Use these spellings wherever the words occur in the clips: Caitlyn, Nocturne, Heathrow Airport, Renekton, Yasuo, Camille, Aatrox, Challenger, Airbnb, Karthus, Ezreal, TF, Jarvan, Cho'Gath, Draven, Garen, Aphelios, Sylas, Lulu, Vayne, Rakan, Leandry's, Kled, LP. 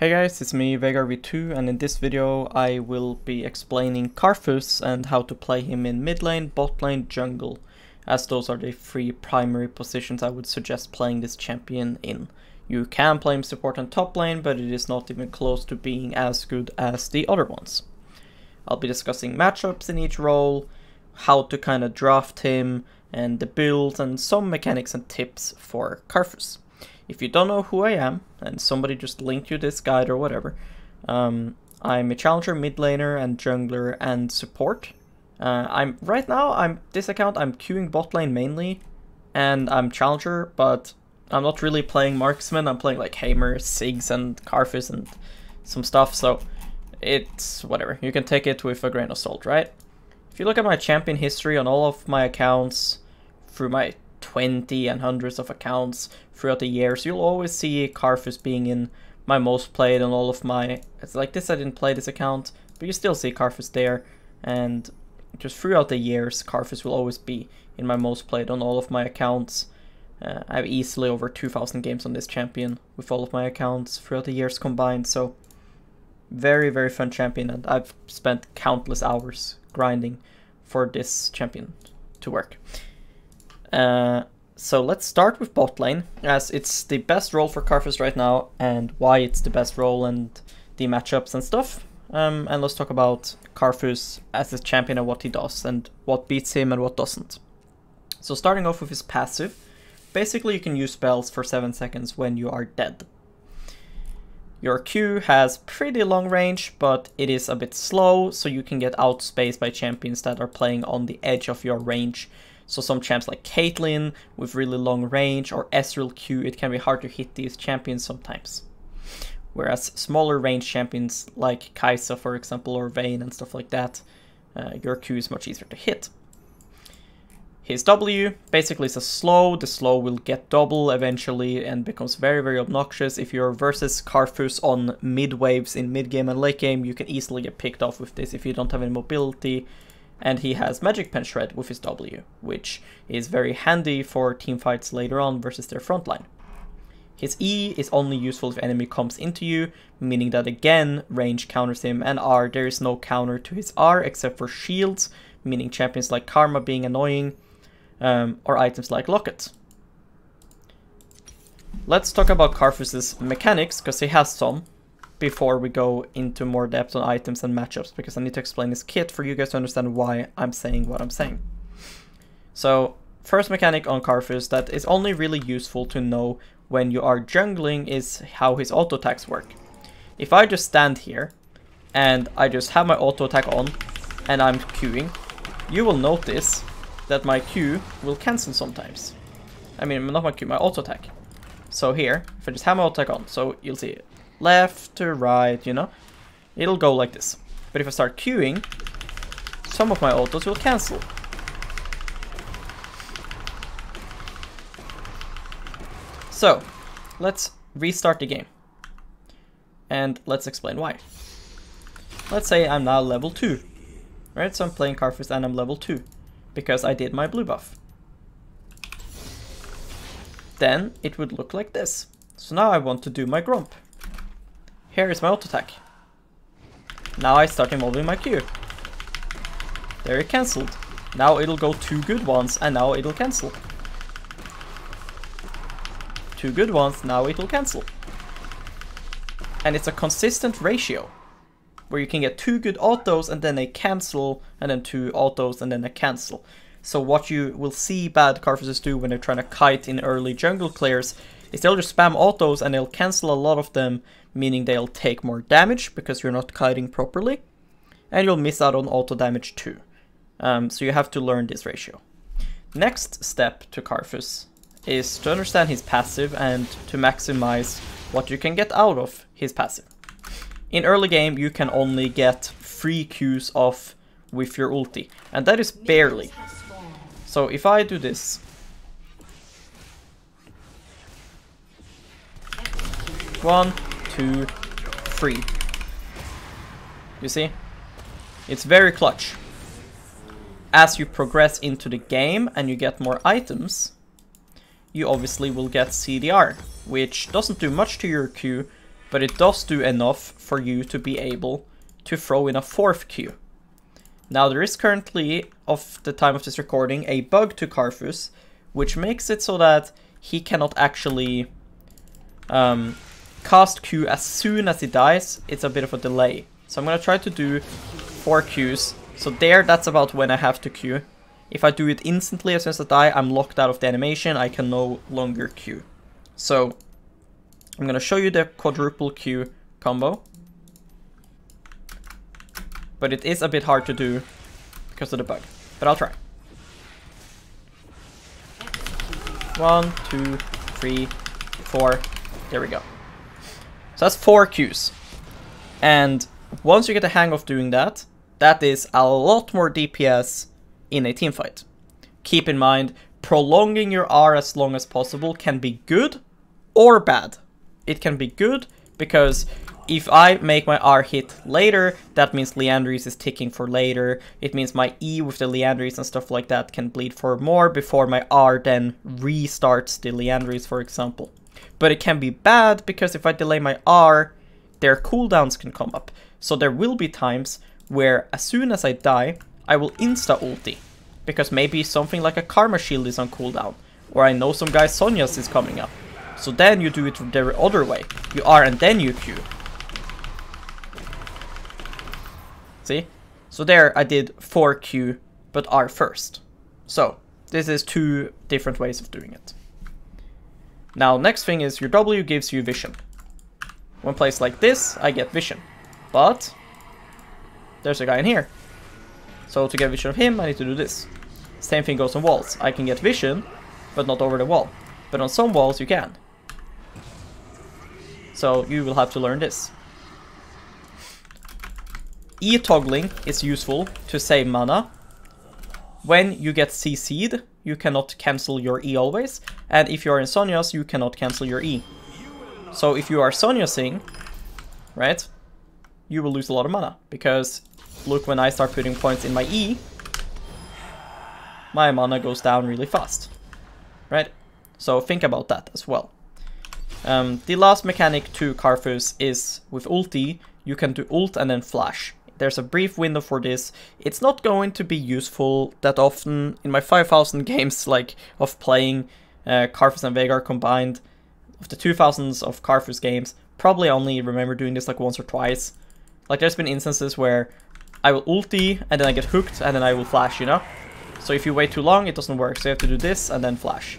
Hey guys, it's me VegarV2, and in this video I will be explaining Karthus and how to play him in mid lane, bot lane, jungle, as those are the three primary positions I would suggest playing this champion in. You can play him support and top lane, but it is not even close to being as good as the other ones. I'll be discussing matchups in each role, how to kind of draft him, and the builds, and some mechanics and tips for Karthus. If you don't know who I am, and somebody just linked you this guide or whatever, I'm a challenger, mid laner, and jungler, and support. Right now, this account, I'm queuing bot lane mainly, and I'm challenger, but I'm not really playing marksman. I'm playing like Hamer, Ziggs, and Karthus, and some stuff, so it's whatever. You can take it with a grain of salt, right? If you look at my champion history on all of my accounts, through my 20 and hundreds of accounts throughout the years, you'll always see Karthus being in my most played and all of my... It's like this, I didn't play this account, but you still see Karthus there, and just throughout the years Karthus will always be in my most played on all of my accounts. I have easily over 2,000 games on this champion with all of my accounts throughout the years combined, so very, very fun champion, and I've spent countless hours grinding for this champion to work. So let's start with bot lane, as it's the best role for Karthus right now, and why it's the best role and the matchups and stuff. And let's talk about Karthus as a champion and what he does and what beats him and what doesn't. So starting off with his passive, basically you can use spells for 7 seconds when you are dead. Your Q has pretty long range, but it is a bit slow, so you can get outspaced by champions that are playing on the edge of your range. So some champs like Caitlyn with really long range, or Ezreal Q, it can be hard to hit these champions sometimes. Whereas smaller range champions like Kai'Sa, for example, or Vayne and stuff like that, your Q is much easier to hit. His W basically is a slow. The slow will get double eventually and becomes very, very obnoxious. If you're versus Karthus on mid waves in mid game and late game, you can easily get picked off with this if you don't have any mobility. And he has Magic Pen Shred with his W, which is very handy for teamfights later on versus their frontline. His E is only useful if enemy comes into you, meaning that again range counters him, and R, there is no counter to his R except for shields, meaning champions like Karma being annoying, or items like Locket. Let's talk about Karthus' mechanics, because he has some, before we go into more depth on items and matchups, because I need to explain this kit for you guys to understand why I'm saying what I'm saying. So, first mechanic on Karthus that is only really useful to know when you are jungling is how his auto attacks work. If I just stand here and I just have my auto attack on and I'm queuing, you will notice that my Q will cancel sometimes. I mean, not my Q, my auto attack. So here, if I just have my auto attack on, so you'll see it. Left to right, you know, it'll go like this. But if I start queuing, some of my autos will cancel. So, let's restart the game. And let's explain why. Let's say I'm now level 2. Right, so I'm playing Karthus and I'm level 2. Because I did my blue buff. Then it would look like this. So now I want to do my Gromp. Here is my auto attack. Now I start involving my Q. There it cancelled. Now it'll go 2 good ones and now it'll cancel. 2 good ones, now it'll cancel. And it's a consistent ratio where you can get 2 good autos and then they cancel, and then 2 autos and then they cancel. So what you will see bad Karthus do when they're trying to kite in early jungle clears is they'll just spam autos and they'll cancel a lot of them, meaning they'll take more damage because you're not kiting properly, and you'll miss out on auto damage too. So you have to learn this ratio. Next step to Karthus is to understand his passive and to maximize what you can get out of his passive. In early game you can only get 3 Qs off with your ulti, and that is barely. So if I do this, one, two, three. You see? It's very clutch. As you progress into the game and you get more items, you obviously will get CDR, which doesn't do much to your Q, but it does do enough for you to be able to throw in a fourth Q. Now there is currently, of the time of this recording, a bug to Karthus, which makes it so that he cannot actually cast Q as soon as he dies. It's a bit of a delay. So I'm going to try to do 4 Qs. So there, that's about when I have to Q. If I do it instantly as soon as I die, I'm locked out of the animation. I can no longer Q. So I'm going to show you the quadruple Q combo. But it is a bit hard to do because of the bug. But I'll try. 1, 2, 3, 4. There we go. So that's 4 Qs. And once you get the hang of doing that, that is a lot more DPS in a teamfight. Keep in mind, prolonging your R as long as possible can be good or bad. It can be good because if I make my R hit later, that means Leandre's is ticking for later. It means my E with the Leandre's and stuff like that can bleed for more before my R then restarts the Leandre's, for example. But it can be bad because if I delay my R, their cooldowns can come up. So there will be times where as soon as I die, I will insta-ulti. Because maybe something like a Karma shield is on cooldown. Or I know some guy Sonya's is coming up. So then you do it the other way. You R and then you Q. See? So there I did 4Q, but R first. So this is 2 different ways of doing it. Now next thing is your W gives you vision. When placed like this, I get vision. But there's a guy in here. So to get vision of him, I need to do this. Same thing goes on walls. I can get vision, but not over the wall. But on some walls you can. So you will have to learn this. E-toggling is useful to save mana. When you get CC'd, you cannot cancel your E always. And if you are in Sonya's, you cannot cancel your E. So if you are Sonya's-ing, right, you will lose a lot of mana. Because look, when I start putting points in my E, my mana goes down really fast. Right? So think about that as well. The last mechanic to Karthus is with ulti, you can do ult and then flash. There's a brief window for this. It's not going to be useful that often. In my 5,000 games like of playing Karthus and Veigar combined, of the 2,000s of Karthus games, probably only remember doing this like once or twice. Like there's been instances where I will ulti and then I get hooked and then I will flash, you know? So if you wait too long, it doesn't work. So you have to do this and then flash.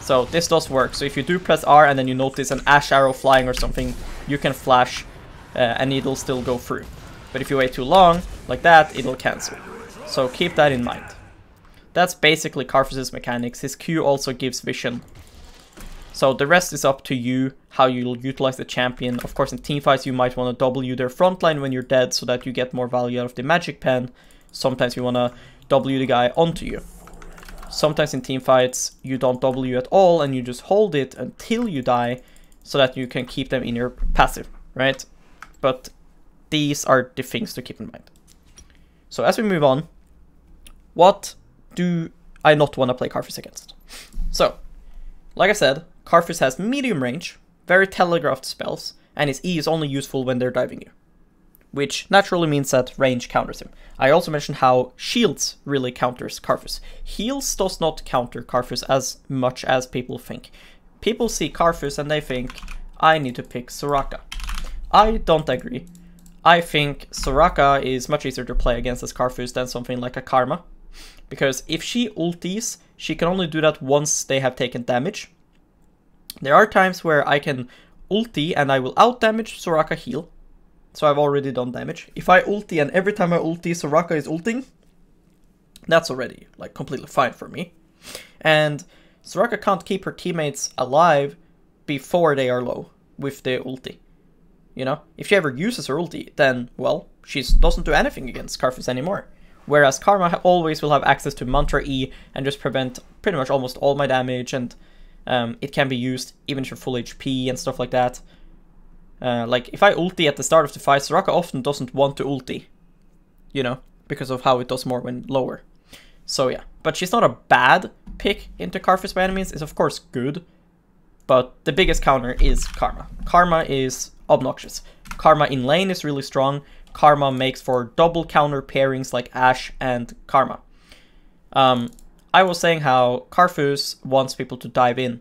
So this does work. So if you do press R and then you notice an Ashe arrow flying or something, you can flash. And it'll still go through. But if you wait too long, like that, it'll cancel. So keep that in mind. That's basically Karthus' mechanics. His Q also gives vision. So the rest is up to you, how you'll utilize the champion. Of course, in teamfights, you might want to W their frontline when you're dead so that you get more value out of the magic pen. Sometimes you want to W the guy onto you. Sometimes in teamfights, you don't W at all and you just hold it until you die so that you can keep them in your passive, right? But these are the things to keep in mind. So as we move on, what do I not want to play Karthus against? So, like I said, Karthus has medium range, very telegraphed spells, and his E is only useful when they're diving you. Which naturally means that range counters him. I also mentioned how shields really counters Karthus. Heals does not counter Karthus as much as people think. People see Karthus and they think, I need to pick Soraka. I don't agree. I think Soraka is much easier to play against as Karthus than something like a Karma. Because if she ultis, she can only do that once they have taken damage. There are times where I can ulti and I will out-damage Soraka heal. So I've already done damage. If I ulti and every time I ulti Soraka is ulting, that's already like completely fine for me. And Soraka can't keep her teammates alive before they are low with the ulti. You know, if she ever uses her ulti, then, well, she doesn't do anything against Karthus anymore. Whereas Karma always will have access to Mantra E and just prevent pretty much almost all my damage, and it can be used even if you're full HP and stuff like that. Like, if I ulti at the start of the fight, Soraka often doesn't want to ulti, you know, because of how it does more when lower. So yeah, but she's not a bad pick into Karthus by any means. It's of course good, But the biggest counter is Karma. Karma is obnoxious. Karma in lane is really strong. Karma makes for double counter pairings like Ashe and Karma. I was saying how Karthus wants people to dive in.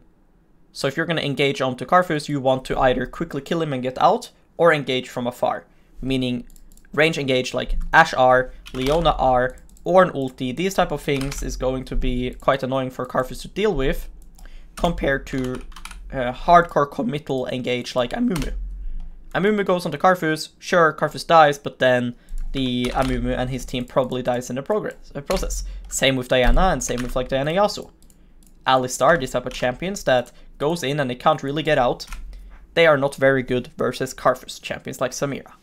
So if you're going to engage onto Karthus, you want to either quickly kill him and get out, or engage from afar. Meaning range engage like Ashe R, Leona R, or an ulti. These type of things is going to be quite annoying for Karthus to deal with, compared to hardcore committal engage like Amumu. Amumu goes onto Karthus, sure, Karthus dies, but then the Amumu and his team probably dies in the process. Same with Diana, and same with like Diana Yasuo. Alistar, this type of champions that goes in and they can't really get out. They are not very good versus Karthus champions like Samira.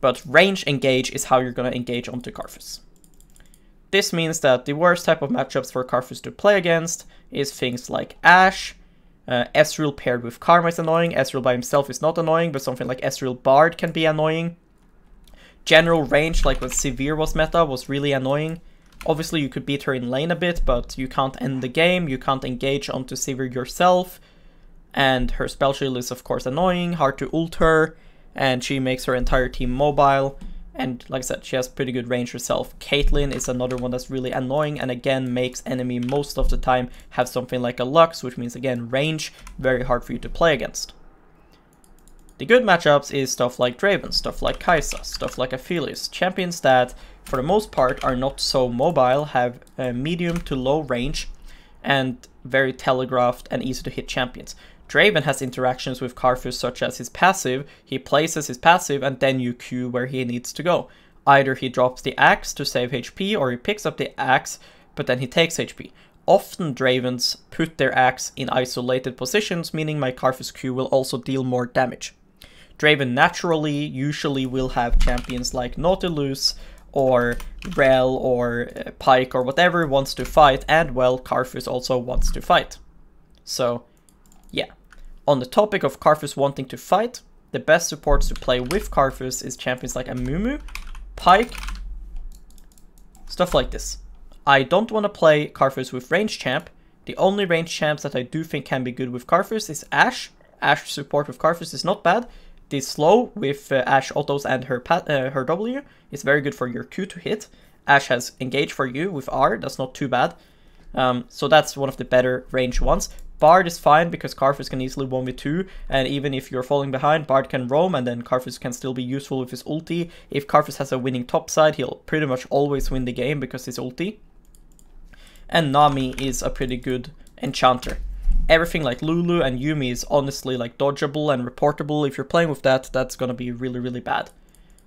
But range engage is how you're going to engage onto Karthus. This means that the worst type of matchups for Karthus to play against is things like Ashe. Ezreal paired with Karma is annoying. Ezreal by himself is not annoying, but something like Ezreal Bard can be annoying. General range, like when Sivir was meta, was really annoying. Obviously, you could beat her in lane a bit, but you can't end the game. You can't engage onto Sivir yourself. And her spell shield is, of course, annoying, hard to ult her. And she makes her entire team mobile. And like I said, she has pretty good range herself. Caitlyn is another one that's really annoying and again makes enemy most of the time have something like a Lux, which means again range, very hard for you to play against. The good matchups is stuff like Draven, stuff like Kai'Sa, stuff like Aphelios. Champions that for the most part are not so mobile, have a medium to low range and very telegraphed and easy to hit champions. Draven has interactions with Karthus such as his passive. He places his passive and then you Q where he needs to go. Either he drops the axe to save HP or he picks up the axe but then he takes HP. Often Dravens put their axe in isolated positions, meaning my Karthus Q will also deal more damage. Draven naturally usually will have champions like Nautilus or Rell or Pyke or whatever wants to fight, and well, Karthus also wants to fight. So yeah. On the topic of Karthus wanting to fight, the best supports to play with Karthus is champions like Amumu, Pyke, stuff like this. I don't want to play Karthus with range champ. The only range champs that I do think can be good with Karthus is Ashe. Ashe support with Karthus is not bad. The slow with Ashe autos and her W is very good for your Q to hit. Ashe has engage for you with R, that's not too bad. So that's one of the better range ones. Bard is fine because Karthus can easily 1v2, and even if you're falling behind, Bard can roam and then Karthus can still be useful with his ulti. If Karthus has a winning topside, he'll pretty much always win the game because his ulti. And Nami is a pretty good enchanter. Everything like Lulu and Yuumi is honestly like dodgeable and reportable. If you're playing with that, that's gonna be really, really bad.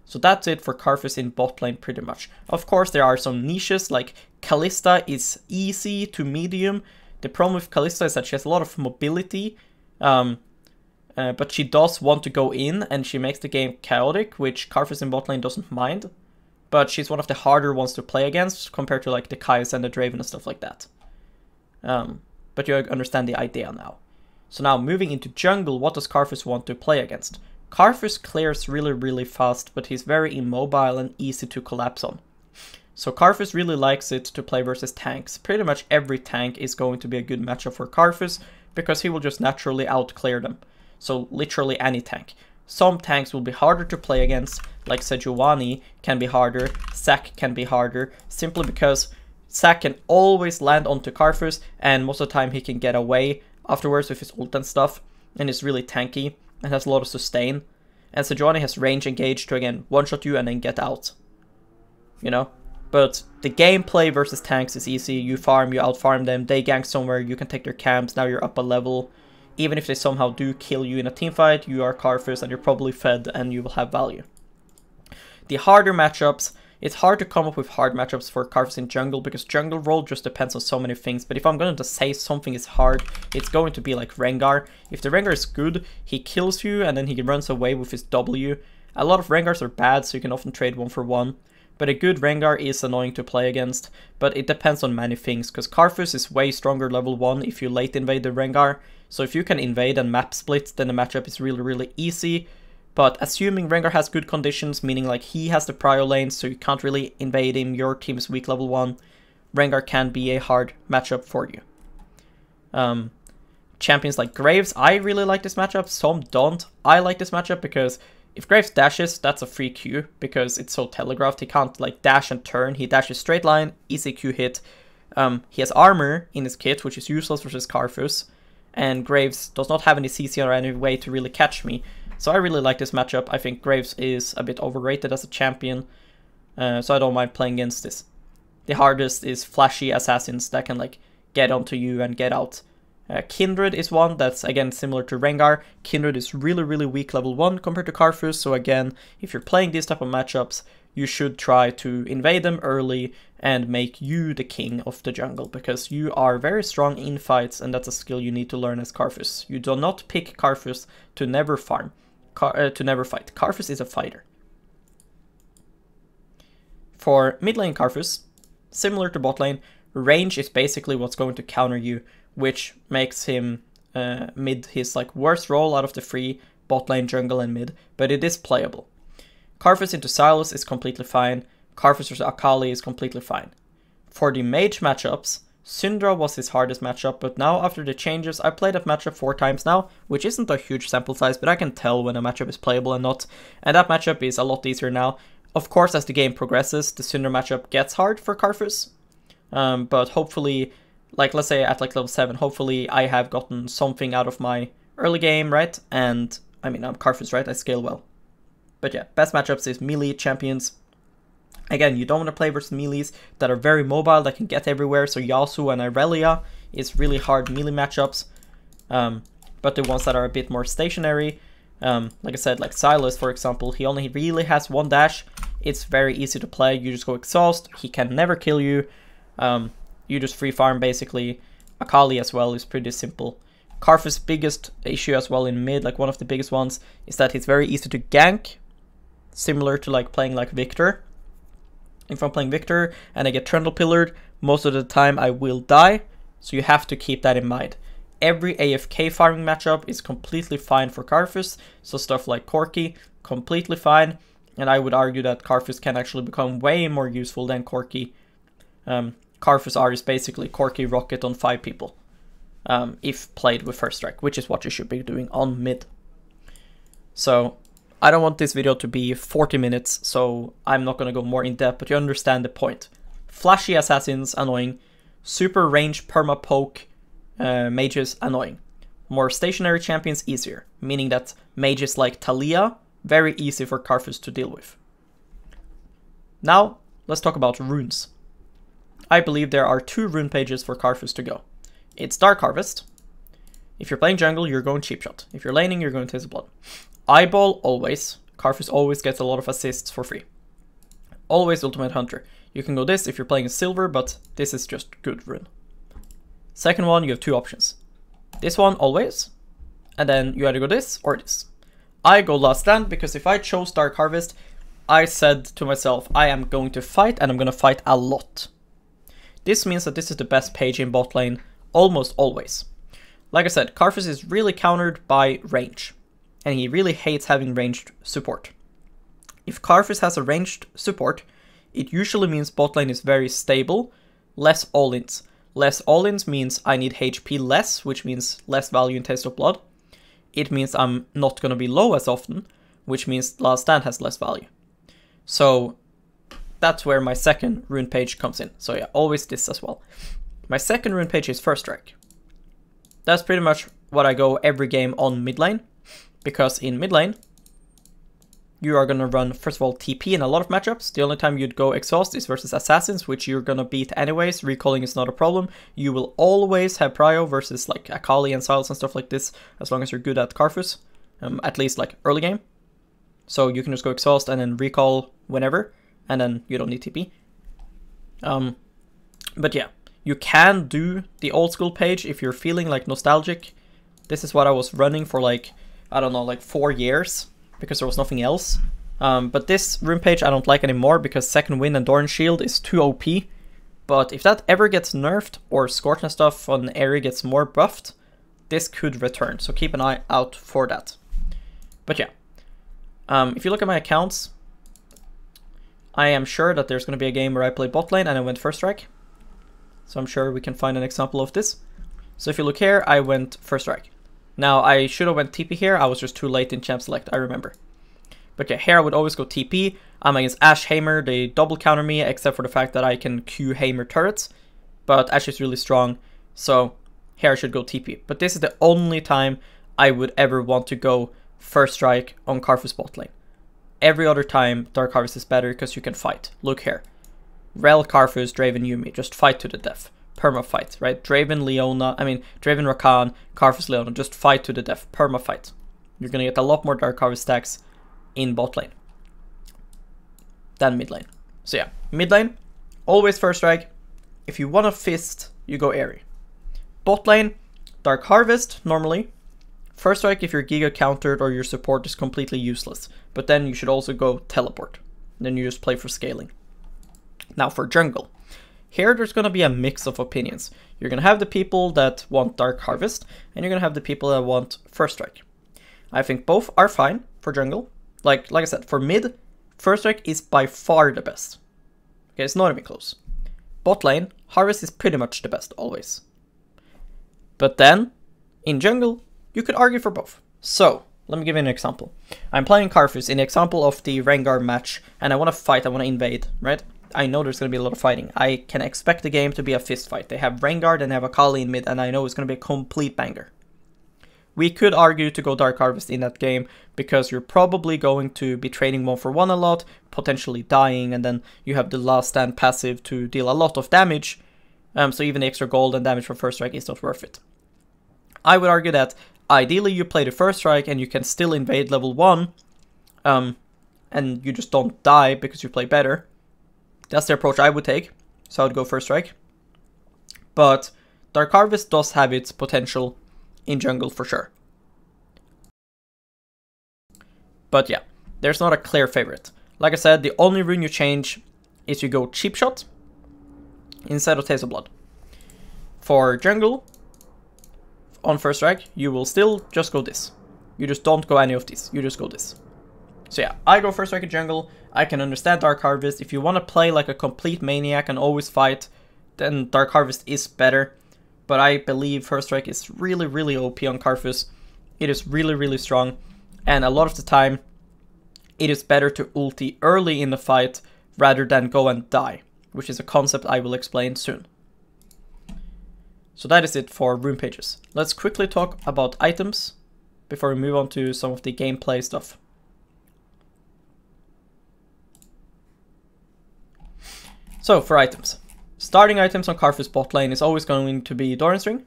So that's it for Karthus in bot lane pretty much. Of course, there are some niches like Kalista is easy to medium. The problem with Kalista is that she has a lot of mobility, but she does want to go in and she makes the game chaotic, which Karthus in bot lane doesn't mind. But she's one of the harder ones to play against compared to like the Kai'Sa and the Draven and stuff like that. But you understand the idea now. So now moving into jungle, what does Karthus want to play against? Karthus clears really, really fast, but he's very immobile and easy to collapse on. So Karthus really likes it to play versus tanks. Pretty much every tank is going to be a good matchup for Karthus because he will just naturally outclear them. So literally any tank. Some tanks will be harder to play against, like Sejuani can be harder, Zac can be harder, simply because Zac can always land onto Karthus and most of the time he can get away afterwards with his ult and stuff, and is really tanky and has a lot of sustain. And Sejuani has range engaged to again one-shot you and then get out. You know? But the gameplay versus tanks is easy. You farm, you outfarm them, they gank somewhere, you can take their camps, now you're up a level. Even if they somehow do kill you in a teamfight, you are Karthus and you're probably fed and you will have value. The harder matchups, it's hard to come up with hard matchups for Karthus in jungle because jungle role just depends on so many things. But if I'm going to say something is hard, it's going to be like Rengar. If the Rengar is good, he kills you and then he runs away with his W. A lot of Rengars are bad, so you can often trade one for one. But a good Rengar is annoying to play against, but it depends on many things, because Karthus is way stronger level 1 if you late invade the Rengar, so if you can invade and map split, then the matchup is really, really easy. But assuming Rengar has good conditions, meaning like he has the prior lane, so you can't really invade him, your team is weak level 1, Rengar can be a hard matchup for you. champions like Graves. I really like this matchup. Some don't. I like this matchup because if Graves dashes, that's a free Q because it's so telegraphed. He can't like dash and turn. He dashes straight line, easy Q hit. He has armor in his kit, which is useless versus Karthus. And Graves does not have any CC or any way to really catch me. So I really like this matchup. I think Graves is a bit overrated as a champion. So I don't mind playing against this. The hardest is flashy assassins that can like get onto you and get out. Kindred is one that's again similar to Rengar. Kindred is really weak level 1 compared to Karthus, so again, if you're playing these type of matchups, you should try to invade them early and make you the king of the jungle, because you are very strong in fights and that's a skill you need to learn as Karthus. You do not pick Karthus to never farm, to never fight. Karthus is a fighter. For mid lane Karthus, similar to bot lane, range is basically what's going to counter you, which makes him mid his like worst role out of the three, bot lane, jungle, and mid, but it is playable. Karthus into Sylas is completely fine. Karthus versus Akali is completely fine. For the mage matchups, Syndra was his hardest matchup, but now after the changes, I played that matchup 4 times now, which isn't a huge sample size, but I can tell when a matchup is playable and not, and that matchup is a lot easier now. Of course, as the game progresses, the Syndra matchup gets hard for Karthus, but hopefully, like let's say at like level 7, hopefully I have gotten something out of my early game, right? And I mean, I'm Karthus, right? I scale well. But yeah, best matchups is melee champions. Again, you don't want to play versus melees that are very mobile, that can get everywhere. So Yasuo and Irelia is really hard melee matchups. But the ones that are a bit more stationary, like I said, like Sylas, for example, he only really has 1 dash. It's very easy to play. You just go exhaust. He can never kill you. You just free farm basically. Akali as well is pretty simple. Karthus' biggest issue as well in mid, like one of the biggest ones, is that he's very easy to gank. Similar to like playing like Viktor. If I'm playing Viktor and I get Trundle Pillared, most of the time I will die. So you have to keep that in mind. Every AFK farming matchup is completely fine for Karthus. So stuff like Corki, completely fine. And I would argue that Karthus can actually become way more useful than Corki. Karthus R is basically Corki Rocket on 5 people, if played with first strike, which is what you should be doing on mid. So I don't want this video to be 40 minutes, so I'm not going to go more in depth, but you understand the point. Flashy assassins, annoying. Super range perma poke mages, annoying. More stationary champions, easier, meaning that mages like Talia, very easy for Karthus to deal with. Now, let's talk about runes. I believe there are 2 rune pages for Karthus to go. It's Dark Harvest. If you're playing jungle, you're going cheap shot. If you're laning, you're going Taste of Blood. Eyeball, always. Karthus always gets a lot of assists for free. Always Ultimate Hunter. You can go this if you're playing a silver, but this is just good rune. Second one, you have 2 options. This one, always. And then you either go this or this. I go Last Stand because if I chose Dark Harvest, I said to myself, I am going to fight and I'm going to fight a lot. This means that this is the best page in bot lane, almost always. Like I said, Karthus is really countered by range, and he really hates having ranged support. If Karthus has a ranged support, it usually means bot lane is very stable, less all-ins. Less all-ins means I need HP less, which means less value in Taste of Blood. It means I'm not going to be low as often, which means Last Stand has less value. So that's where my second rune page comes in. So yeah, always this as well. My second rune page is First Strike. That's pretty much what I go every game on mid lane, because in mid lane, you are gonna run, first of all, TP in a lot of matchups. The only time you'd go exhaust is versus assassins, which you're gonna beat anyways. Recalling is not a problem. You will always have prio versus like Akali and Sylas and stuff like this, as long as you're good at Karthus, at least like early game. So you can just go exhaust and then recall whenever, and then you don't need TP. But yeah, you can do the old school page if you're feeling like nostalgic. This is what I was running for like, I don't know, like 4 years because there was nothing else. But this rune page I don't like anymore because Second Wind and Doran Shield is too OP. But if that ever gets nerfed or Scorch and stuff on Eri gets more buffed, this could return. So keep an eye out for that. But yeah, if you look at my accounts, I am sure that there's going to be a game where I play bot lane and I went First Strike. So I'm sure we can find an example of this. So if you look here, I went first strike. Now I should have went TP here. I was just too late in champ select, I remember. But yeah, here I would always go TP. I'm against Ashe Hamer. They double counter me, except for the fact that I can Q Hamer turrets. But Ashe is really strong, so here I should go TP. But this is the only time I would ever want to go first strike on Karthus bot lane. Every other time, Dark Harvest is better because you can fight. Look here. Rell, Karthus, Draven, Yuumi. Just fight to the death. Perma fight, right? Draven, Rakan, Karthus, Leona. Just fight to the death. Perma fight. You're going to get a lot more Dark Harvest stacks in bot lane than mid lane. So yeah, mid lane, always first strike. If you want to fist, you go Airy. Bot lane, Dark Harvest normally. First strike if your Giga countered or your support is completely useless. But then you should also go teleport. Then you just play for scaling. Now for jungle. Here there's going to be a mix of opinions. You're going to have the people that want Dark Harvest, and you're going to have the people that want first strike. I think both are fine for jungle. Like I said, for mid, first strike is by far the best. Okay, it's not even close. Bot lane, Harvest is pretty much the best always. But then, in jungle, you could argue for both. So, let me give you an example. I'm playing Karthus in the example of the Rengar match, and I want to fight, I want to invade, right? I know there's going to be a lot of fighting. I can expect the game to be a fist fight. They have Rengar, then they have Akali in mid, and I know it's going to be a complete banger. We could argue to go Dark Harvest in that game, because you're probably going to be trading one for one a lot, potentially dying, and then you have the last stand passive to deal a lot of damage, so even the extra gold and damage for first strike is not worth it. I would argue that ideally you play the first strike and you can still invade level 1, and you just don't die because you play better. That's the approach I would take, so I would go first strike. But Dark Harvest does have its potential in jungle for sure. But yeah, there's not a clear favorite. Like I said, the only rune you change is you go cheap shot instead of Taste of Blood. For jungle, on first strike, you will still just go this. You just don't go any of these. You just go this. So yeah, I go first strike in jungle. I can understand Dark Harvest. If you want to play like a complete maniac and always fight, then Dark Harvest is better. But I believe first strike is really, really OP on Karthus. It is really, really strong. And a lot of the time, it is better to ulti early in the fight rather than go and die, which is a concept I will explain soon. So that is it for rune pages. Let's quickly talk about items before we move on to some of the gameplay stuff. So for items. Starting items on Karthus bot lane is always going to be Doran's Ring.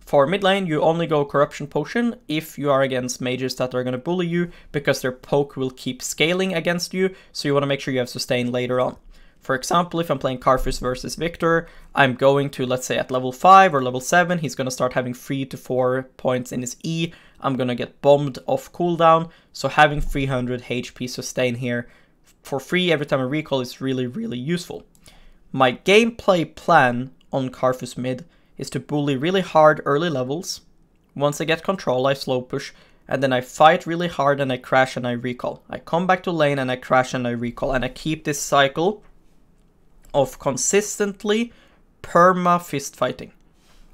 For mid lane, you only go Corruption Potion if you are against mages that are going to bully you, because their poke will keep scaling against you, so you want to make sure you have sustain later on. For example, if I'm playing Karthus versus Viktor, I'm going to, let's say at level 5 or level 7, he's going to start having 3 to 4 points in his E. I'm going to get bombed off cooldown, so having 300 HP sustain here for free every time I recall is really, really useful. My gameplay plan on Karthus mid is to bully really hard early levels. Once I get control, I slow push, and then I fight really hard and I crash and I recall. I come back to lane and I crash and I recall, and I keep this cycle of consistently perma fist fighting.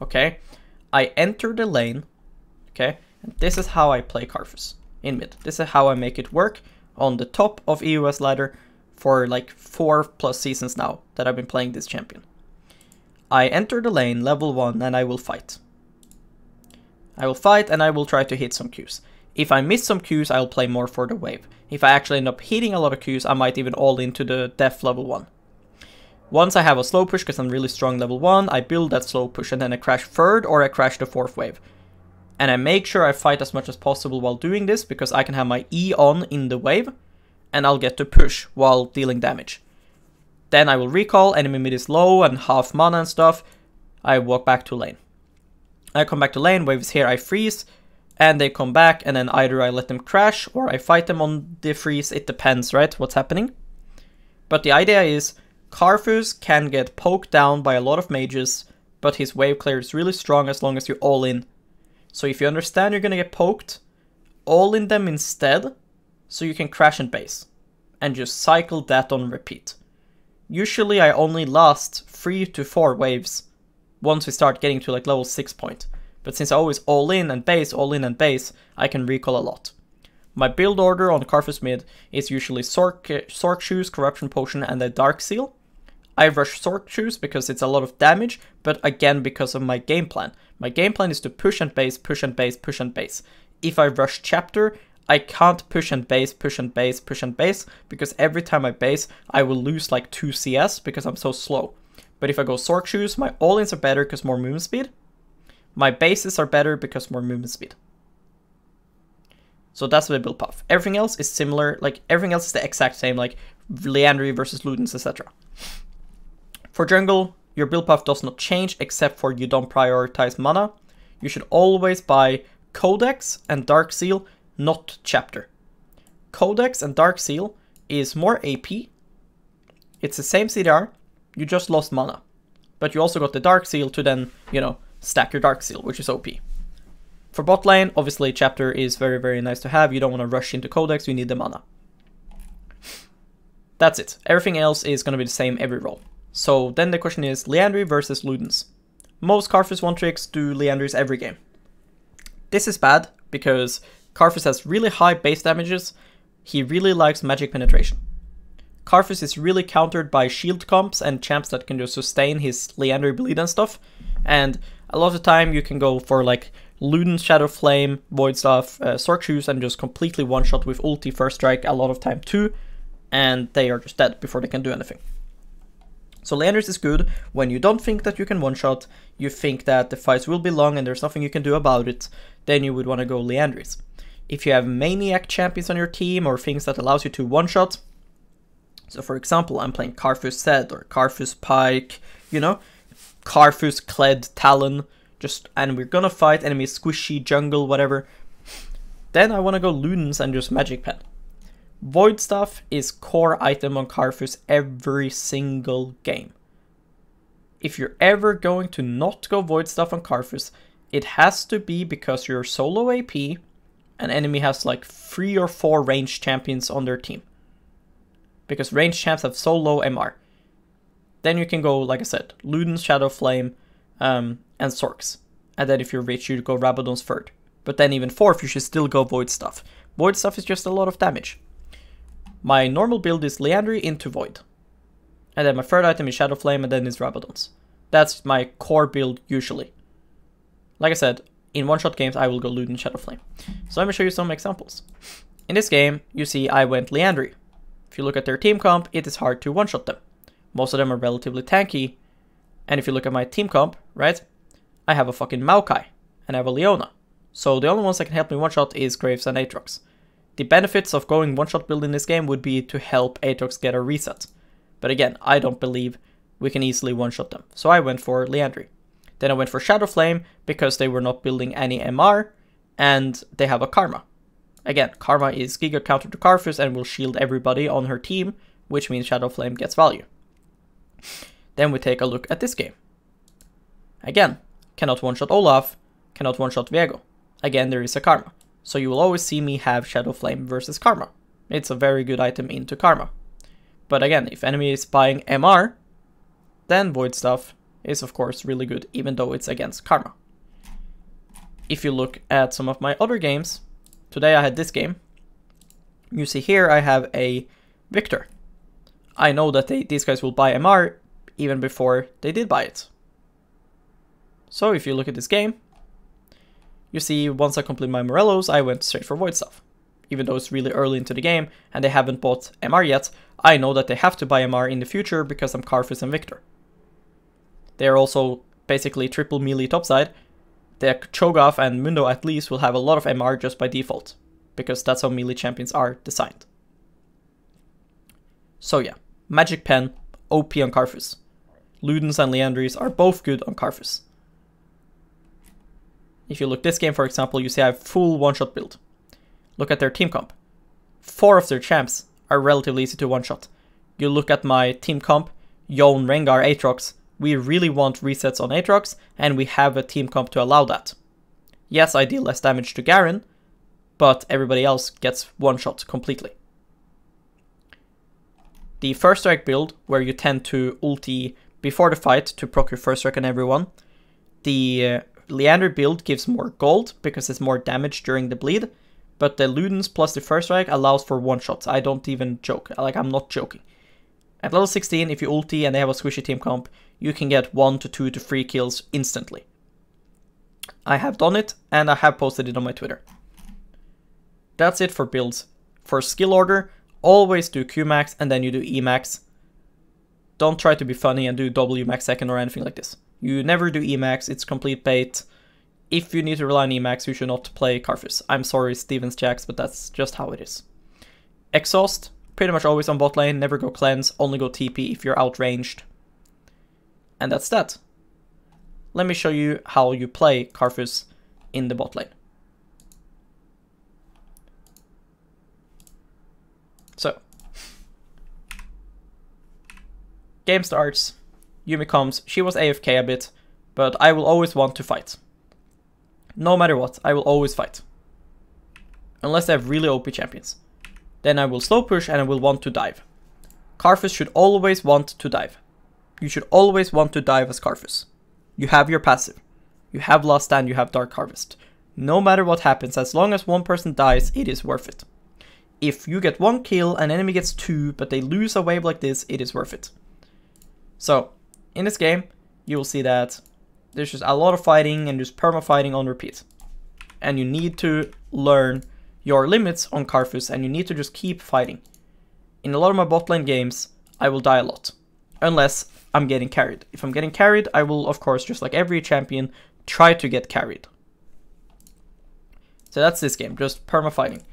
Okay, I enter the lane, okay, and this is how I play Karthus in mid. This is how I make it work on the top of EUS ladder for like 4+ seasons now that I've been playing this champion. I enter the lane, level 1, and I will fight. I will fight and I will try to hit some Qs. If I miss some Qs, I'll play more for the wave. If I actually end up hitting a lot of Qs, I might even all into the death level 1. Once I have a slow push, because I'm really strong level 1, I build that slow push and then I crash third or I crash the fourth wave. And I make sure I fight as much as possible while doing this, because I can have my E on in the wave, and I'll get to push while dealing damage. Then I will recall, enemy mid is low and half mana and stuff. I walk back to lane. I come back to lane, wave is here, I freeze, and they come back, and then either I let them crash or I fight them on the freeze. It depends, right, what's happening. But the idea is Karthus can get poked down by a lot of mages, but his wave clear is really strong as long as you all in. So if you understand you're gonna get poked, all in them instead, so you can crash and base, and just cycle that on repeat. Usually I only last 3 to 4 waves once we start getting to like level 6 point. But since I always all in and base, I can recall a lot. My build order on Karthus mid is usually Sorc Shoes, Corruption Potion and a Dark Seal. I rush Sorc Shoes because it's a lot of damage, but again because of my game plan. My game plan is to push and base. If I rush Chapter, I can't push and base, because every time I base, I will lose like 2 CS because I'm so slow. But if I go Sorc Shoes, my all-ins are better because more movement speed. My bases are better because more movement speed. So that's the build path. Everything else is similar, like everything else is the exact same, like Leandry versus Ludens, etc. For jungle, your build path does not change except for you don't prioritize mana. You should always buy Codex and Dark Seal, not Chapter. Codex and Dark Seal is more AP. It's the same CDR, you just lost mana. But you also got the Dark Seal to then, you know, stack your Dark Seal, which is OP. For bot lane, obviously Chapter is very, very nice to have. You don't want to rush into Codex, you need the mana. That's it. Everything else is going to be the same every role. So then the question is Leandry versus Ludens. Most Karthus 1-tricks do Leandries every game. This is bad because Karthus has really high base damages. He really likes magic penetration. Karthus is really countered by shield comps and champs that can just sustain his Leandry bleed and stuff. And a lot of the time you can go for like Luden's Shadow Flame, Void Staff, Sorc Shoes, and just completely one-shot with ulti first strike a lot of time too, and they are just dead before they can do anything. So Leandry's is good when you don't think that you can one-shot, you think that the fights will be long and there's nothing you can do about it, then you would want to go Leandry's. If you have Maniac champions on your team or things that allows you to one-shot, so for example I'm playing Karthus Zed or Karthus Pyke, you know, Karthus Kled Talon, and we're gonna fight enemy squishy jungle whatever, then I want to go Ludens and just magic pen. Void Staff is core item on Karthus every single game. If you're ever going to not go Void Staff on Karthus, it has to be because you're solo AP and enemy has like 3 or 4 ranged champions on their team, because ranged champs have so low MR. Then you can go, like I said, Luden's Shadow Flame and Sorcs. And then if you're rich, you'd go Rabadon's third. But then even fourth, you should still go Void Stuff. Void Stuff is just a lot of damage. My normal build is Leandry into Void. And then my third item is Shadow Flame and then is Rabadon's. That's my core build usually. Like I said, in one-shot games, I will go Luden's Shadow Flame. So let me show you some examples. In this game, you see I went Leandry. If you look at their team comp, it is hard to one-shot them. Most of them are relatively tanky. And if you look at my team comp, right, I have a fucking Maokai and I have a Leona. So the only ones that can help me one-shot is Graves and Aatrox. The benefits of going one-shot build in this game would be to help Aatrox get a reset. But again, I don't believe we can easily one-shot them. So I went for Leandry. Then I went for Shadow Flame because they were not building any MR and they have a Karma. Again, Karma is Giga counter to Karthus and will shield everybody on her team, which means Shadow Flame gets value. Then we take a look at this game. Again, cannot one-shot Olaf, cannot one-shot Viego. Again, there is a Karma. So you will always see me have Shadow Flame versus Karma. It's a very good item into Karma. But again, if enemy is buying MR, then Void Stuff is of course really good, even though it's against Karma. If you look at some of my other games, today I had this game. You see here I have a Viktor. I know that these guys will buy MR even before they did buy it. So if you look at this game, you see once I complete my Morellos, I went straight for Void Stuff. Even though it's really early into the game and they haven't bought MR yet, I know that they have to buy MR in the future because I'm Karthus and Viktor. They're also basically triple melee topside. Their Cho'Gath and Mundo at least will have a lot of MR just by default, because that's how melee champions are designed. So yeah, Magic Pen, OP on Karthus. Ludens and Leandry's are both good on Karthus. If you look this game, for example, you see I have full one-shot build. Look at their team comp. 4 of their champs are relatively easy to one-shot. You look at my team comp, Yone, Rengar, Aatrox. We really want resets on Aatrox, and we have a team comp to allow that. Yes, I deal less damage to Garen, but everybody else gets one-shot completely. The first strike build, where you tend to ulti before the fight to proc your first strike on everyone, The Leander build gives more gold because it's more damage during the bleed, but the Ludens plus the first strike allows for one-shots. I don't even joke. Like, I'm not joking. At level 16, if you ulti and they have a squishy team comp, you can get 1 to 2 to 3 kills instantly. I have done it, and I have posted it on my Twitter. That's it for builds. For skill order, always do Qmax and then you do Emax. Don't try to be funny and do Wmax second or anything like this. You never do Emax, it's complete bait. If you need to rely on Emax, you should not play Karthus. I'm sorry, Stevens Jacks, but that's just how it is. Exhaust, pretty much always on bot lane, never go cleanse, only go TP if you're outranged. And that's that. Let me show you how you play Karthus in the bot lane. So, game starts. Yuumi comes, she was AFK a bit, but I will always want to fight. No matter what, I will always fight. Unless they have really OP champions. Then I will slow push and I will want to dive. Karthus should always want to dive. You should always want to dive as Karthus. You have your passive. You have Last Stand, you have Dark Harvest. No matter what happens, as long as one person dies, it is worth it. If you get 1 kill and enemy gets 2, but they lose a wave like this, it is worth it. So, in this game, you will see that there's just a lot of fighting and just perma-fighting on repeat. And you need to learn your limits on Karthus and you need to just keep fighting. In a lot of my bot lane games, I will die a lot. Unless I'm getting carried. If I'm getting carried, I will, of course, just like every champion, try to get carried. So that's this game, just perma-fighting.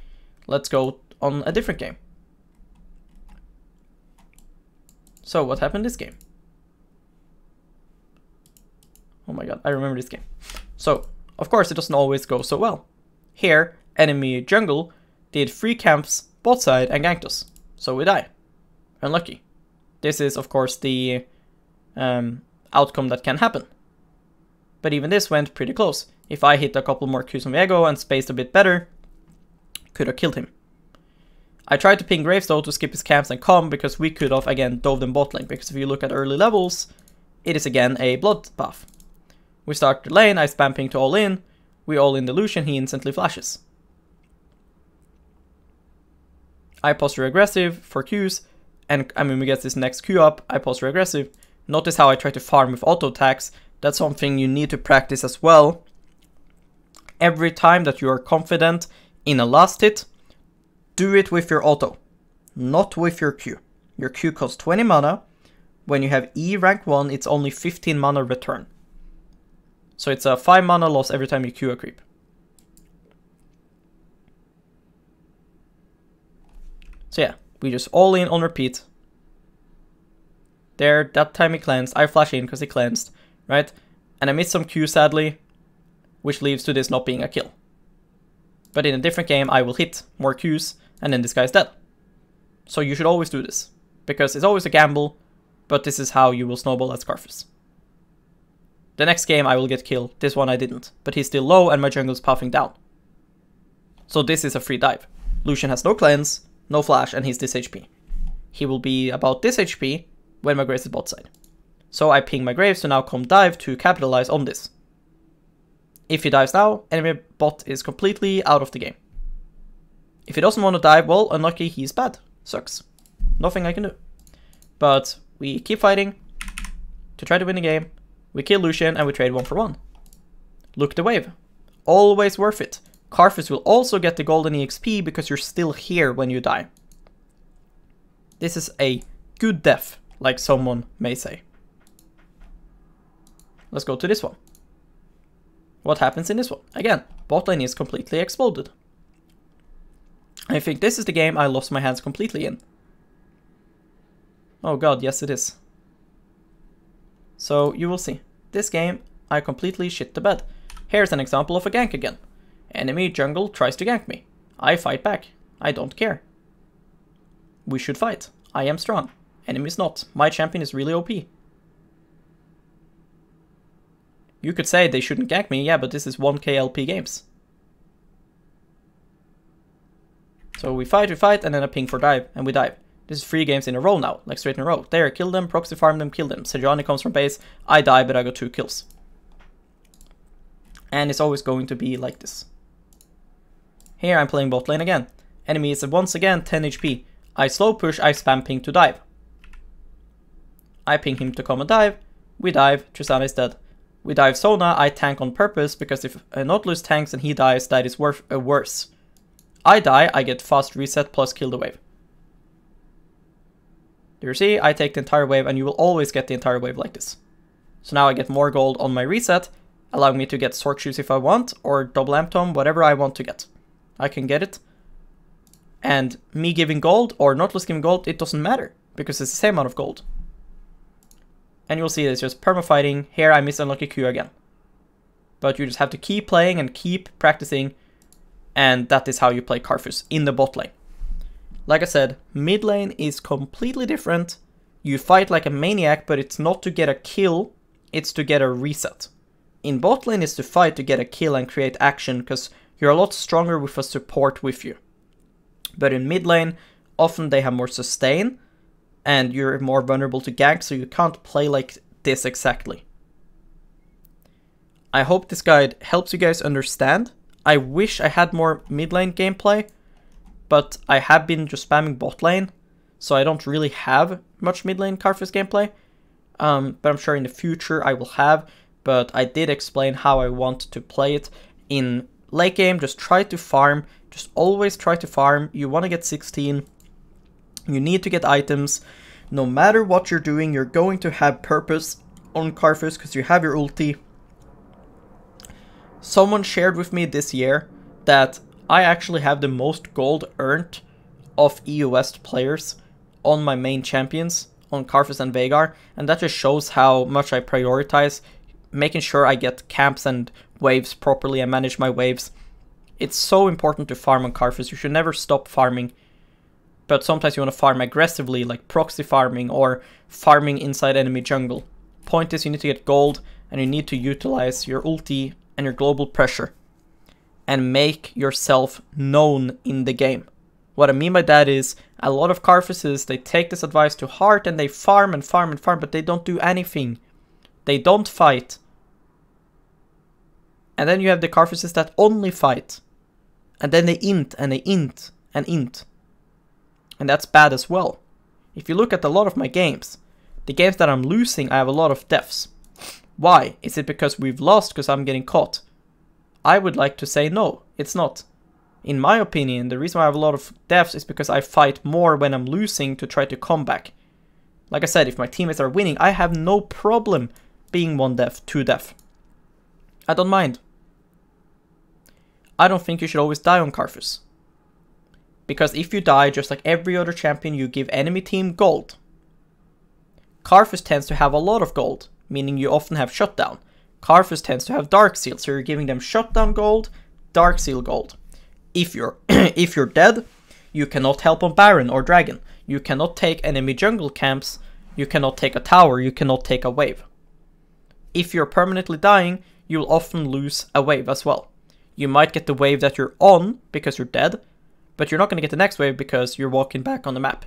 Let's go on a different game. So what happened this game? Oh my god, I remember this game. So, of course, it doesn't always go so well. Here, enemy jungle did 3 camps bot side and ganked us. So we die. Unlucky. This is, of course, the outcome that can happen. But even this went pretty close. If I hit a couple more Qs on Viego and spaced a bit better, could have killed him. I tried to ping Graves, though, to skip his camps and come, because we could have, again, dove them bot lane. Because if you look at early levels, it is, again, a bloodbath. We start the lane, I spam ping to all in, we all in the Lucian, he instantly flashes. I posture aggressive for Qs, and Amumu gets this next Q up, I posture aggressive. Notice how I try to farm with auto attacks, that's something you need to practice as well. Every time that you are confident in a last hit, do it with your auto, not with your Q. Your Q costs 20 mana, when you have E rank 1 it's only 15 mana return. So it's a 5 mana loss every time you Q a creep. So yeah, we just all in on repeat. There, that time he cleansed. I flash in because he cleansed, right? And I missed some Q sadly, which leads to this not being a kill. But in a different game, I will hit more Qs and then this guy's dead. So you should always do this because it's always a gamble, but this is how you will snowball as Karthus. The next game I will get killed, this one I didn't, but he's still low and my jungle's puffing down. So this is a free dive. Lucian has no cleanse, no flash, and he's this HP. He will be about this HP when my Graves is bot side. So I ping my Graves to now come dive to capitalize on this. If he dives now, enemy bot is completely out of the game. If he doesn't want to dive, well, unlucky, he's bad. Sucks. Nothing I can do. But we keep fighting to try to win the game. We kill Lucian and we trade 1 for 1. Look the wave. Always worth it. Karthus will also get the golden EXP because you're still here when you die. This is a good death, like someone may say. Let's go to this one. What happens in this one? Again, bot lane is completely exploded. I think this is the game I lost my hands completely in. Oh god, yes it is. So you will see, this game I completely shit the bed. Here's an example of a gank again. Enemy jungle tries to gank me. I fight back. I don't care. We should fight. I am strong. Enemy's not. My champion is really OP. You could say they shouldn't gank me, yeah, but this is 1k LP games. So we fight, and then I ping for dive, and we dive. This is 3 games in a row now, like straight in a row. There, kill them, proxy farm them, kill them. Sejuani comes from base, I die, but I got 2 kills. and it's always going to be like this. Here I'm playing bot lane again. Enemy is once again 10 HP. I slow push, I spam ping to dive. I ping him to come and dive. We dive, Tristana is dead. We dive Sona, I tank on purpose, because if Nautilus tanks and he dies, that is worse. I die, I get fast reset plus kill the wave. Do you see? I take the entire wave, and you will always get the entire wave like this. So now I get more gold on my reset, allowing me to get Sork Shoes if I want, or Double Amp Tome, whatever I want to get. I can get it. And me giving gold, or Nautilus giving gold, it doesn't matter, because it's the same amount of gold. And you'll see it's just perma-fighting. Here I miss unlucky Q again. But you just have to keep playing and keep practicing, and that is how you play Karthus in the bot lane. Like I said, mid lane is completely different. You fight like a maniac, but it's not to get a kill, it's to get a reset. In bot lane is to fight to get a kill and create action, because you're a lot stronger with a support with you. But in mid lane, often they have more sustain, and you're more vulnerable to gank, so you can't play like this exactly. I hope this guide helps you guys understand. I wish I had more mid lane gameplay, but I have been just spamming bot lane, so I don't really have much mid lane Karthus gameplay. But I'm sure in the future I will have, but I did explain how I want to play it. In late game, just try to farm, just always try to farm. You want to get 16. You need to get items. No matter what you're doing, you're going to have purpose on Karthus because you have your ulti. Someone shared with me this year that I actually have the most gold earned of EU West players on my main champions, on Karthus and Veigar, and that just shows how much I prioritize making sure I get camps and waves properly and manage my waves. It's so important to farm on Karthus. You should never stop farming. But sometimes you want to farm aggressively, like proxy farming or farming inside enemy jungle. Point is, you need to get gold and you need to utilize your ulti and your global pressure and make yourself known in the game. What I mean by that is, a lot of Karthuses, they take this advice to heart and they farm and farm and farm, but they don't do anything. They don't fight. And then you have the Karthuses that only fight. And then they int and they int and int. And that's bad as well. If you look at a lot of my games, the games that I'm losing, I have a lot of deaths. Why? Is it because we've lost because I'm getting caught? I would like to say no, it's not. In my opinion, the reason why I have a lot of deaths is because I fight more when I'm losing to try to come back. Like I said, if my teammates are winning, I have no problem being 1 death, 2 death. I don't mind. I don't think you should always die on Karthus. Because if you die, just like every other champion, you give enemy team gold. Karthus tends to have a lot of gold, meaning you often have shutdown. Karthus tends to have dark seal, so you're giving them shutdown gold, dark seal gold. If you're dead, you cannot help on Baron or Dragon. You cannot take enemy jungle camps. You cannot take a tower. You cannot take a wave. If you're permanently dying, you'll often lose a wave as well. You might get the wave that you're on because you're dead, but you're not going to get the next wave because you're walking back on the map.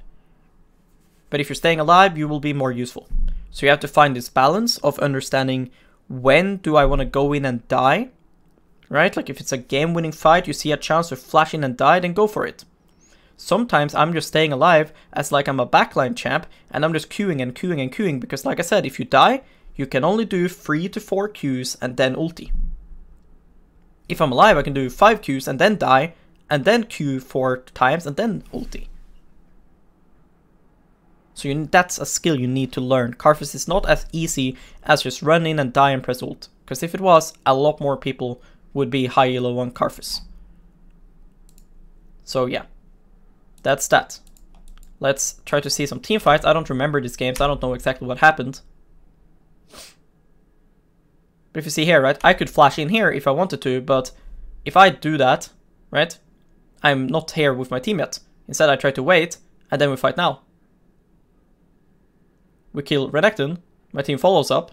But if you're staying alive, you will be more useful. So you have to find this balance of understanding, when do I want to go in and die? Right? Like if it's a game-winning fight, you see a chance to flash in and die, then go for it. Sometimes I'm just staying alive as like I'm a backline champ, and I'm just queuing and queuing and queuing, because like I said, if you die, you can only do 3 to 4 queues and then ulti. If I'm alive, I can do 5 queues and then die, and then Q 4 times, and then ulti. So that's a skill you need to learn. Karthus is not as easy as just run in and die and press ult. Because if it was, a lot more people would be high elo on Karthus. So yeah, that's that. Let's try to see some team fights. I don't remember these games, so I don't know exactly what happened. But if you see here, right, I could flash in here if I wanted to, but if I do that, right, I'm not here with my team yet. Instead, I try to wait, and then we fight now. We kill Renekton, my team follows up,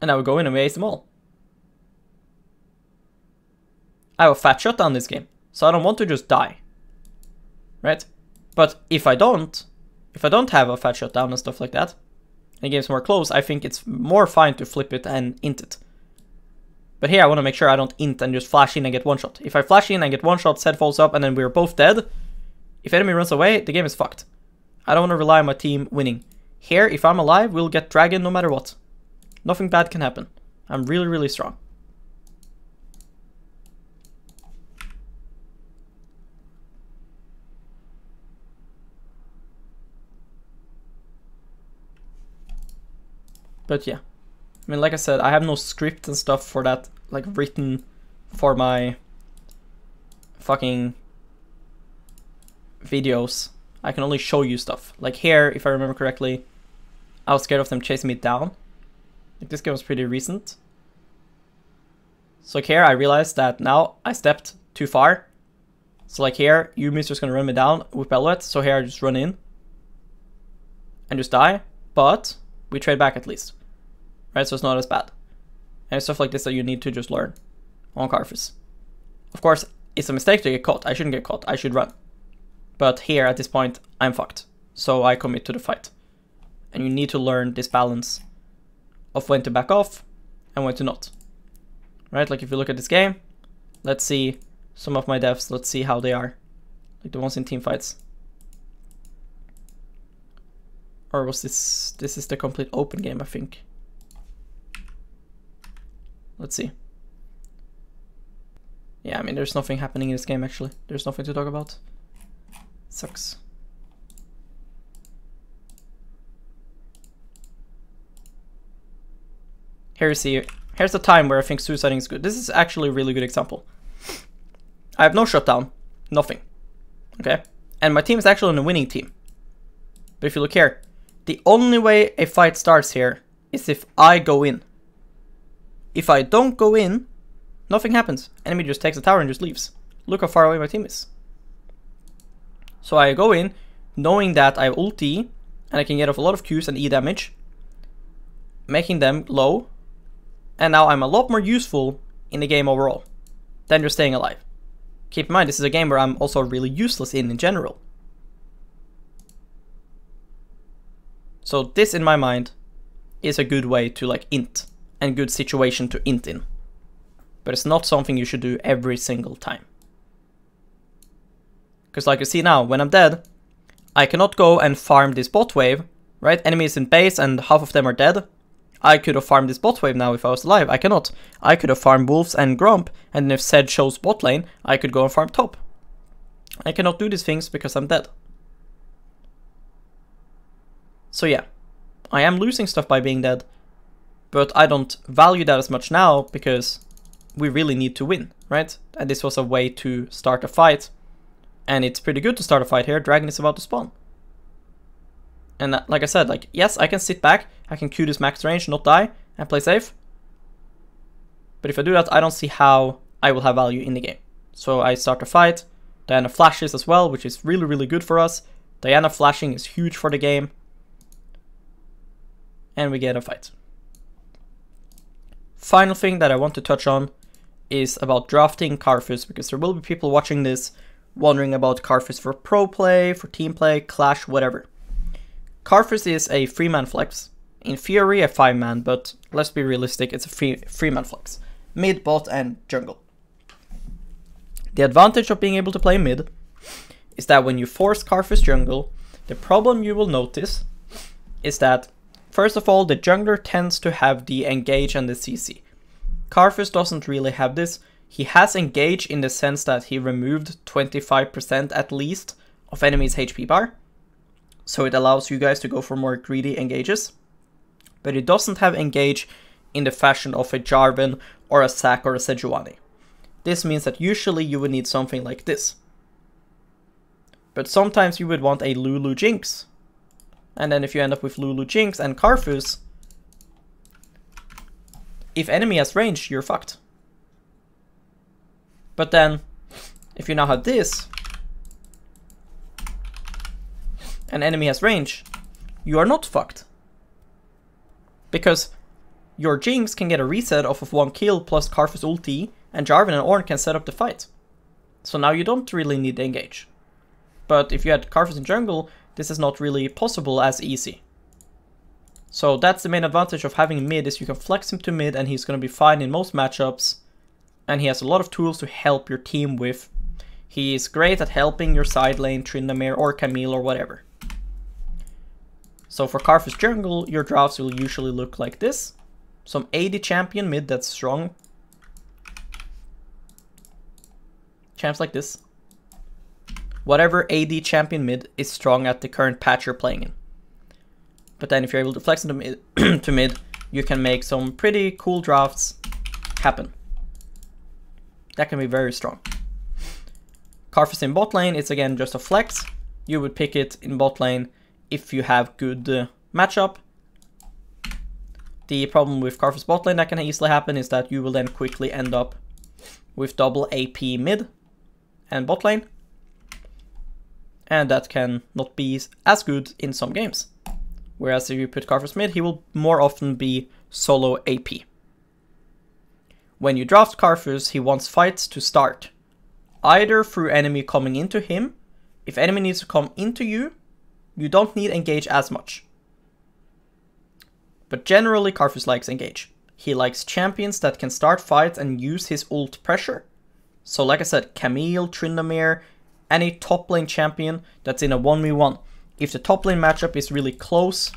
and now we go in and we ace them all. I have a fat shutdown this game, so I don't want to just die, right? But if I don't have a fat shutdown and stuff like that, and the game's more close, I think it's more fine to flip it and int it. But here I want to make sure I don't int and just flash in and get one shot. If I flash in and get one shot, Zed falls up and then we're both dead. If enemy runs away, the game is fucked. I don't want to rely on my team winning. Here, if I'm alive, we'll get dragon no matter what. Nothing bad can happen. I'm really, really strong. But yeah, I mean, like I said, I have no script and stuff for that, like written for my fucking videos. I can only show you stuff. Like here, if I remember correctly, I was scared of them chasing me down. Like this game was pretty recent. So like here, I realized that now I stepped too far. So like here, Yuumi's just gonna run me down with Bellet. So here I just run in and just die, but we trade back at least. Right, so it's not as bad. And stuff like this that you need to just learn on Karthus. Of course, it's a mistake to get caught. I shouldn't get caught. I should run. But here, at this point, I'm fucked. So I commit to the fight. And you need to learn this balance of when to back off and when to not. Right, like if you look at this game, let's see some of my deaths. Let's see how they are. Like the ones in team fights. Or was this... This is the complete open game, I think. Let's see. Yeah, I mean, there's nothing happening in this game, actually. There's nothing to talk about. Sucks. Here you see... Here's the time where I think suiciding is good. This is actually a really good example. I have no shutdown. Nothing. Okay? And my team is actually on a winning team. But if you look here... The only way a fight starts here is if I go in. If I don't go in, nothing happens. Enemy just takes the tower and just leaves. Look how far away my team is. So I go in, knowing that I have ulti, and I can get off a lot of Qs and E damage, making them low, and now I'm a lot more useful in the game overall than just staying alive. Keep in mind, this is a game where I'm also really useless in general. So this, in my mind, is a good way to like int and good situation to int in. But it's not something you should do every single time. Because like you see now, when I'm dead, I cannot go and farm this bot wave, right? Enemies in base and half of them are dead. I could have farmed this bot wave now if I was alive. I cannot. I could have farmed Wolves and Gromp, and then if Zed shows bot lane, I could go and farm top. I cannot do these things because I'm dead. So yeah, I am losing stuff by being dead, but I don't value that as much now because we really need to win, right? And this was a way to start a fight, and it's pretty good to start a fight here. Dragon is about to spawn. And that, like I said, like yes, I can sit back, I can Q this max range, not die, and play safe. But if I do that, I don't see how I will have value in the game. So I start a fight, Diana flashes as well, which is really, really good for us. Diana flashing is huge for the game. And we get a fight. Final thing that I want to touch on is about drafting Karthus, because there will be people watching this wondering about Karthus for pro play, for team play, clash, whatever. Karthus is a 3-man flex. In theory, a 5-man, but let's be realistic, it's a 3-man flex. Mid, bot, and jungle. The advantage of being able to play mid is that when you force Karthus jungle, the problem you will notice is that first of all, the jungler tends to have the engage and the CC. Karthus doesn't really have this. He has engage in the sense that he removed 25% at least of enemies' HP bar. So it allows you guys to go for more greedy engages. But it doesn't have engage in the fashion of a Jarvan or a Zac or a Sejuani. This means that usually you would need something like this. But sometimes you would want a Lulu Jinx. And then if you end up with Lulu Jinx and Karthus, if enemy has range, you're fucked. But then, if you now have this, and enemy has range, you are not fucked. Because your Jinx can get a reset off of one kill plus Karthus ulti, and Jarvan and Ornn can set up the fight. So now you don't really need to engage. But if you had Karthus in jungle, this is not really possible as easy. So that's the main advantage of having mid, is you can flex him to mid and he's going to be fine in most matchups. And he has a lot of tools to help your team with. He is great at helping your side lane, Tryndamere or Camille or whatever. So for Karthus jungle, your drafts will usually look like this. Some AD champion mid that's strong. Champs like this. Whatever AD champion mid is strong at the current patch you're playing in. But then if you're able to flex into mid, you can make some pretty cool drafts happen. That can be very strong. Karthus in bot lane, it's again just a flex. You would pick it in bot lane if you have good matchup. The problem with Karthus bot lane that can easily happen is that you will then quickly end up with double AP mid and bot lane. And that can not be as good in some games. Whereas if you put Karthus mid, he will more often be solo AP. When you draft Karthus, he wants fights to start, either through enemy coming into him. If enemy needs to come into you, you don't need engage as much. But generally Karthus likes engage. He likes champions that can start fights and use his ult pressure. So like I said, Camille, Tryndamere, any top lane champion that's in a 1v1. If the top lane matchup is really close,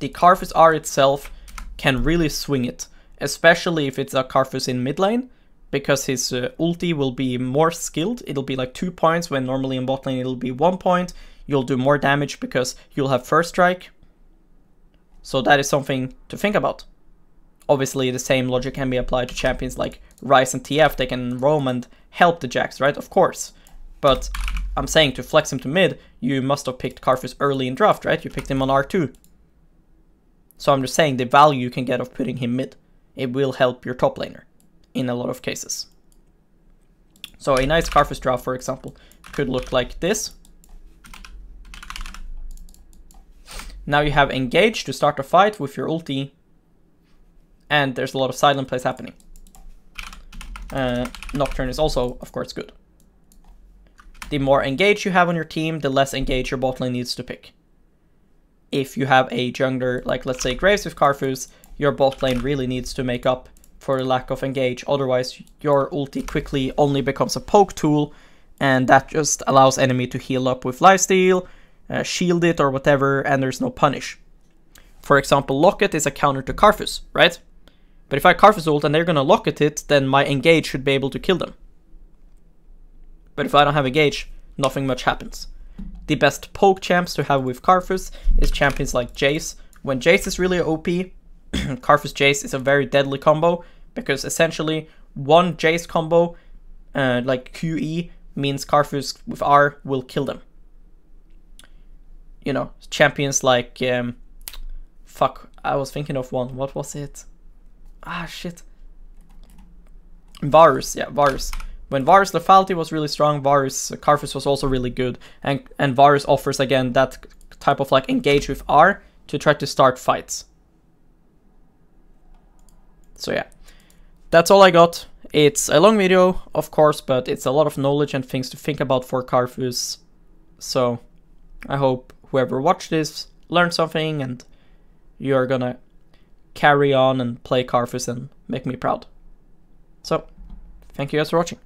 the Karthus R itself can really swing it. Especially if it's a Karthus in mid lane, because his ulti will be more skilled. It'll be like 2 points, when normally in bot lane it'll be 1 point. You'll do more damage because you'll have first strike. So that is something to think about. Obviously the same logic can be applied to champions like Ryze and TF. They can roam and help the Jax, right? Of course. But I'm saying to flex him to mid, you must have picked Karthus early in draft, right? You picked him on R2. So I'm just saying the value you can get of putting him mid. It will help your top laner in a lot of cases. So a nice Karthus draft, for example, could look like this. Now you have engage to start a fight with your ulti. And there's a lot of silent plays happening. Nocturne is also, of course, good. The more engage you have on your team, the less engage your bot lane needs to pick. If you have a jungler, like let's say Graves with Karthus, your bot lane really needs to make up for the lack of engage. Otherwise, your ulti quickly only becomes a poke tool, and that just allows enemy to heal up with lifesteal, shield it or whatever, and there's no punish. For example, Locket is a counter to Karthus, right? But if I Karthus ult and they're gonna Locket it, then my engage should be able to kill them. But if I don't have engage, nothing much happens. The best poke champs to have with Karthus is champions like Jayce. When Jayce is really OP, Karthus Jayce is a very deadly combo, because essentially one Jayce combo, like QE, means Karthus with R will kill them. You know, champions like, fuck, I was thinking of one, what was it? Ah, shit. Varus, yeah, Varus. When Varus lethality was really strong, Varus Karthus was also really good, and Varus offers again that type of like engage with R to try to start fights. So yeah, that's all I got. It's a long video, of course, but it's a lot of knowledge and things to think about for Karthus. So I hope whoever watched this learned something, and you're gonna carry on and play Karthus and make me proud. So thank you guys for watching.